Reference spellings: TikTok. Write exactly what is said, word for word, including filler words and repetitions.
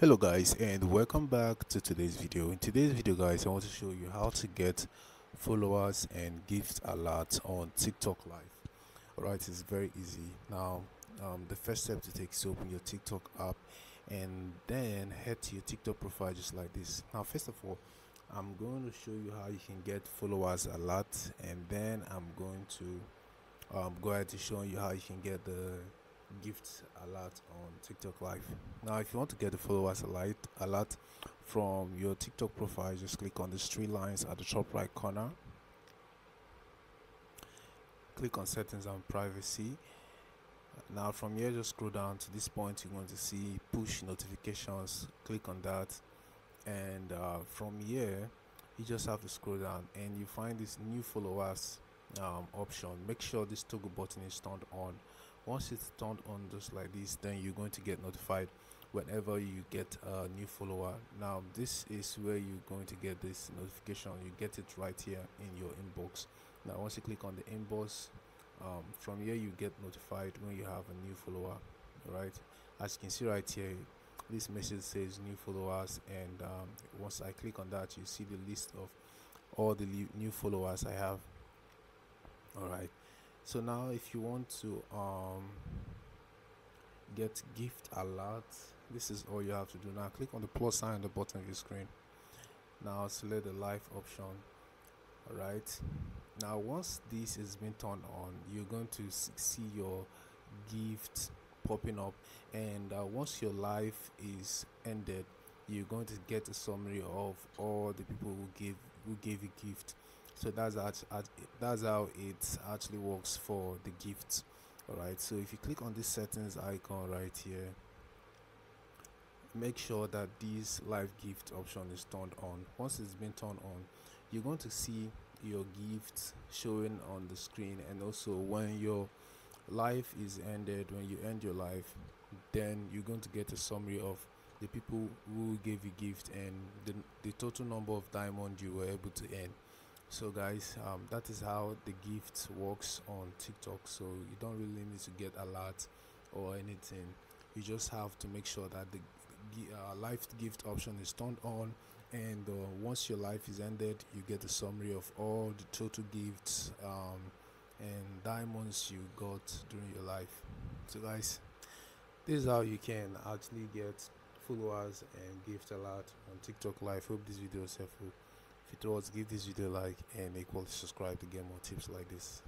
Hello guys, and welcome back to today's video. In today's video guys, I want to show you how to get followers and gift alerts on TikTok Live. Alright, it's very easy. Now um, the first step to take is to open your TikTok app and then head to your TikTok profile just like this. Now first of all, I'm going to show you how you can get followers alerts, and then I'm going to um, go ahead to show you how you can get the gifts alert on TikTok Live. Now if you want to get the followers alert alert from your TikTok profile, just click on the three lines at the top right corner, click on settings and privacy. Now from here, just scroll down to this point. You're going to see push notifications, click on that, and uh, from here you just have to scroll down and you find this new followers um, option. Make sure this toggle button is turned on. Once it's turned on just like this, then you're going to get notified whenever you get a new follower. Now this is where you're going to get this notification. You get it right here in your inbox. Now once you click on the inbox, um, from here you get notified when you have a new follower. Alright, as you can see right here, this message says new followers, and um, once I click on that, you see the list of all the new followers I have. Alright, so now if you want to um, get gift alerts, this is all you have to do. Now click on the plus sign at the bottom of your screen. Now select the live option. Alright, now once this has been turned on, you're going to see your gift popping up, and uh, once your live is ended, you're going to get a summary of all the people who gave who gave you gift. So that's that's how it actually works for the gifts. Alright, so if you click on this settings icon right here, make sure that this live gift option is turned on. Once it's been turned on, you're going to see your gifts showing on the screen, and also when your life is ended, when you end your life, then you're going to get a summary of the people who gave you gift and the, the total number of diamonds you were able to earn. So guys, um, that is how the gift works on TikTok. So you don't really need to get alert or anything. You just have to make sure that the uh, live gift option is turned on, and uh, once your life is ended, you get a summary of all the total gifts um, and diamonds you got during your life. So guys, this is how you can actually get followers and gift alert on TikTok Live. Hope this video is helpful. If it was, give this video a like and equally subscribe to get more tips like this.